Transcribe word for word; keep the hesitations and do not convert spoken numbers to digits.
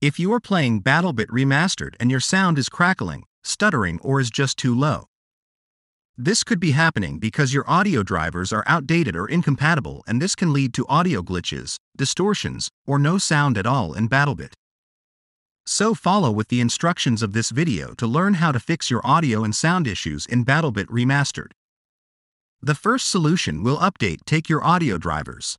If you are playing BattleBit Remastered and your sound is crackling, stuttering, or is just too low, this could be happening because your audio drivers are outdated or incompatible, and this can lead to audio glitches, distortions, or no sound at all in BattleBit. So follow with the instructions of this video to learn how to fix your audio and sound issues in BattleBit Remastered. The first solution will update take your audio drivers.